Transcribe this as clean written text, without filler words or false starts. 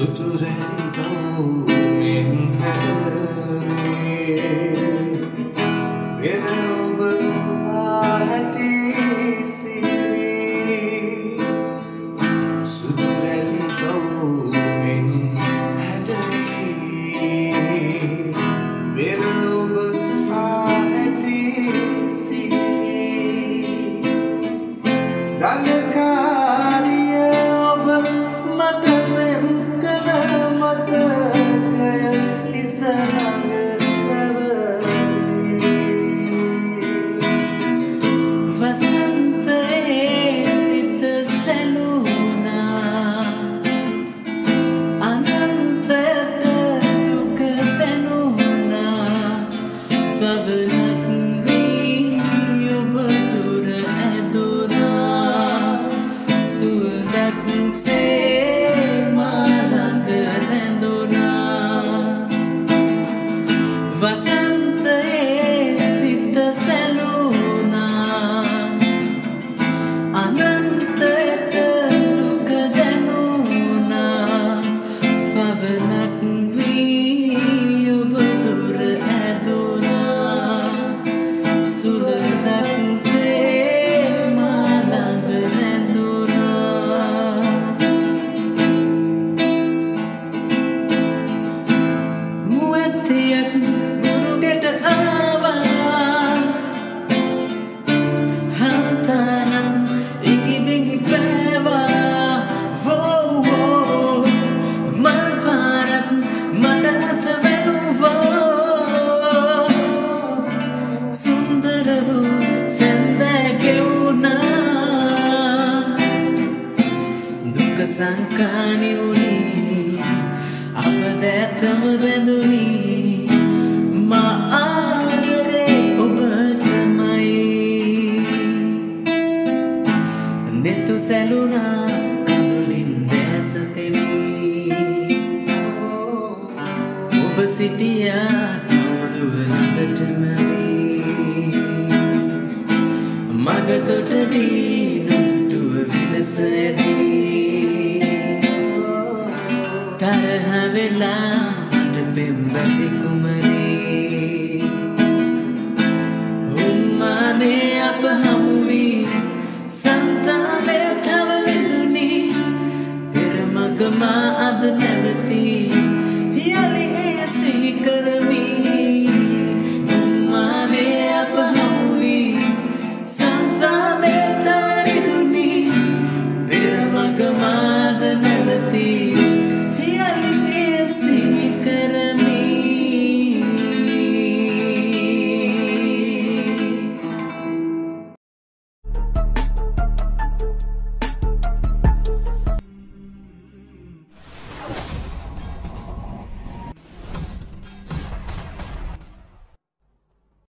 suturando mi piel, renovando ti si suturando mi piel, renovando ti si dale. Sangkani uni, apa dah tamu benduni, maafre obat mai. Netu seluna kadulin desatemi, obasitia tauduan gatmai. Magatotadi nutu vilasadi. Tarhavela bimbati kumari, unmane aphamvi santa de thavluni, pirmagma adne.